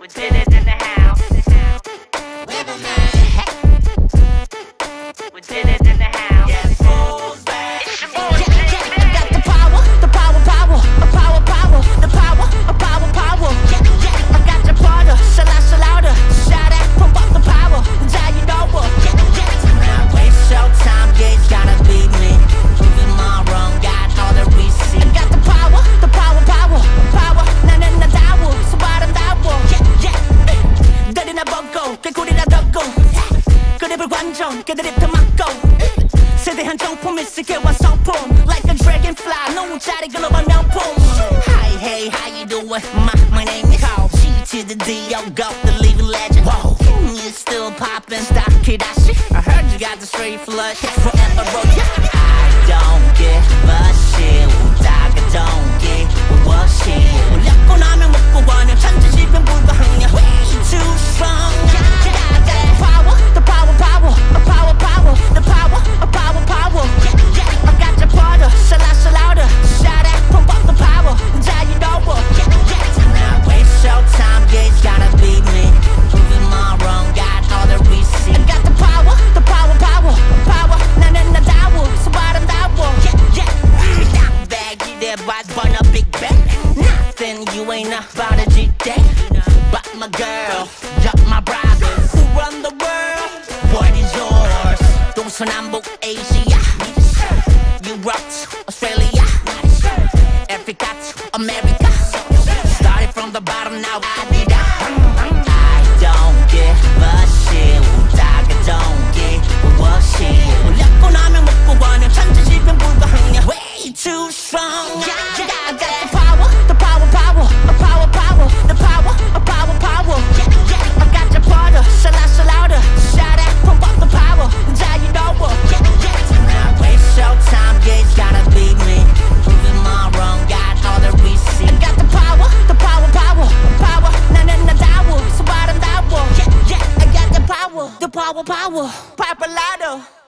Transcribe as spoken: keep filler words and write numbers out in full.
with Dennis in the house. With Dennis in the house. Yes, fools back. It's your boy, Dennis. I got the power, the power, power, a power, power, the power, a power, power. Yeah, yeah. I got the powder, shala, shala, shout out, pump up the power, die, you know what? Yeah, yeah. Now it's showtime, yeah, it's gotta be me. Proving my wrong, got all the receipts. I got the power, the power, power, power. Na na na dawo, subaran dawo. Yeah, yeah. Daddy na bongo, 개구리 나 덕고. 그립을 완전 그립 토막고 세대한 정품이 쓰게와 성품 like a dragonfly 너무 잘해 글로벌 명품. Hi hey how you doing? My my name is Cole. G to the D O go the living legend. Whoa, you still poppin' stock kid that shit. I heard you got the straight flush forever bro. I don't give a shit. 우다가 don't give a shit. 올렸고 나면 먹고 원해 천지 집은 불가능해. Way too strong. I got that power. Power, a power, power, the power, a power, power. Yeah, yeah. I got your powder, shala, shala, shout out, pump up the power, die, you know what? Yeah, yeah. Now it's showtime, yeah, it's gotta be me. Proving my wrong, got all the receipts. I got the power, the power, power, power. Na na na dawo, subaran dawo. Yeah, yeah. Not bad, you there, boss, burn a big bag. Nothing, you ain't about a G day. But my girl, drop my brother, who run the world? What is yours? 동서남북 Asia, Europe, Australia, Africa, America. Started from the bottom, now I did that. I don't give a shit. 우다가 don't give a shit. 올렸고 나면 먹고 원해 천지 집은 불가능해. Way too strong. Yeah, yeah, I got the power, the power, power, a power, power, the power, a power, power. Yeah, yeah. I got your powder, shala, shala, shout out. Pump up the power, die, you know what? Yeah, yeah. Now it's showtime, yeah, it's gotta be me. Proving my wrong, got all the receipts. I got the power, the power, power, power. Na na na dawo, subaran dawo. Yeah, yeah. I got the power, the power, power, papalado.